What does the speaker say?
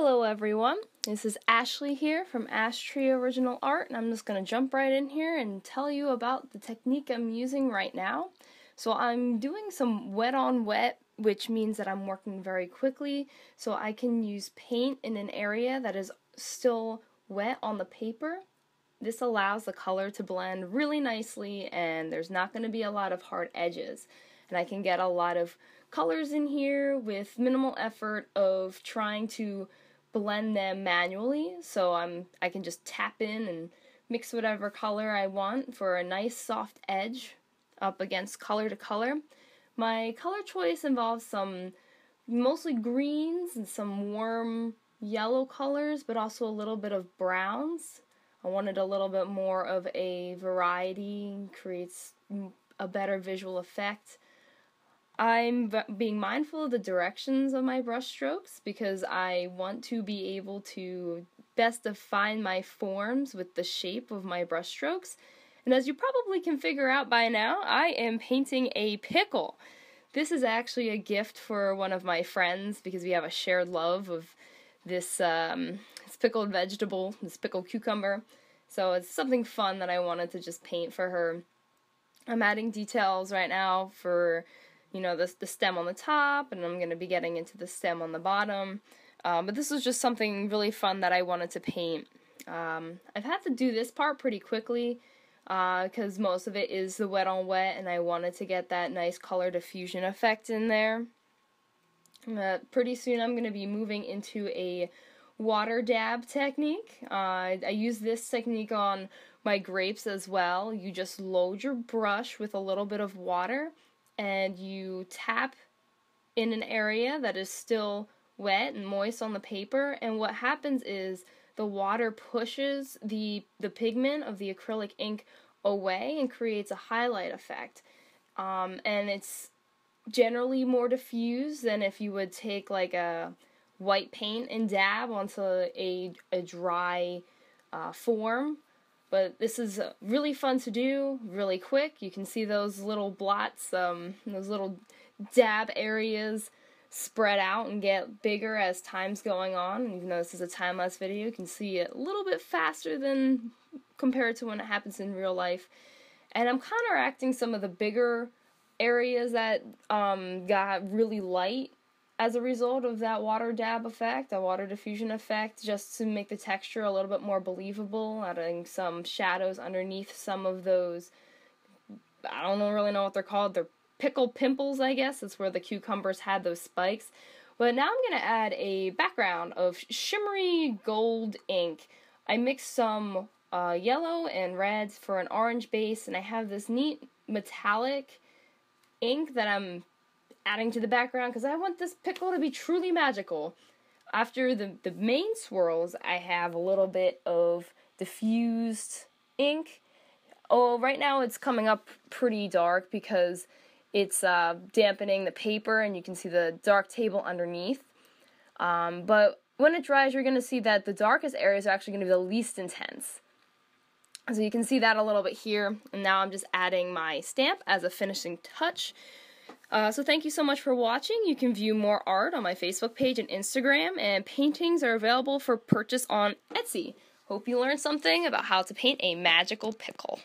Hello everyone, this is Ashley here from Ash Tree Original Art, and I'm just going to jump right in here and tell you about the technique I'm using right now. So I'm doing some wet on wet, which means that I'm working very quickly, so I can use paint in an area that is still wet on the paper. This allows the color to blend really nicely, and there's not going to be a lot of hard edges. And I can get a lot of colors in here with minimal effort of trying to blend them manually, so I can just tap in and mix whatever color I want for a nice soft edge up against color to color. My color choice involves some mostly greens and some warm yellow colors, but also a little bit of browns. I wanted a little bit more of a variety and creates a better visual effect. I'm being mindful of the directions of my brush strokes because I want to be able to best define my forms with the shape of my brush strokes. And as you probably can figure out by now, I am painting a pickle. This is actually a gift for one of my friends because we have a shared love of this pickled vegetable, this pickled cucumber. So it's something fun that I wanted to just paint for her. I'm adding details right now for, you know, the stem on the top, and I'm going to be getting into the stem on the bottom. But this was just something really fun that I wanted to paint. I've had to do this part pretty quickly because most of it is the wet on wet, and I wanted to get that nice color diffusion effect in there. Pretty soon I'm going to be moving into a water dab technique. I use this technique on my grapes as well. You just load your brush with a little bit of water, and you tap in an area that is still wet and moist on the paper, and what happens is the water pushes the pigment of the acrylic ink away and creates a highlight effect. And it's generally more diffused than if you would take like a white paint and dab onto a dry form. But this is really fun to do, really quick. You can see those little blots, those little dab areas spread out and get bigger as time's going on. And even though this is a time-lapse video, you can see it a little bit faster than compared to when it happens in real life. And I'm counteracting some of the bigger areas that got really light as a result of that water dab effect, a water diffusion effect, just to make the texture a little bit more believable, adding some shadows underneath some of those, I don't really know what they're called, they're pickle pimples, I guess. That's where the cucumbers had those spikes. But now I'm going to add a background of shimmery gold ink. I mixed some yellow and reds for an orange base, and I have this neat metallic ink that I'm adding to the background because I want this pickle to be truly magical. After the main swirls, I have a little bit of diffused ink. Oh, right now it's coming up pretty dark because it's dampening the paper, and you can see the dark table underneath. But when it dries, you're going to see that the darkest areas are actually going to be the least intense. So you can see that a little bit here. And now I'm just adding my stamp as a finishing touch. So thank you so much for watching. You can view more art on my Facebook page and Instagram, and paintings are available for purchase on Etsy. Hope you learned something about how to paint a magical pickle.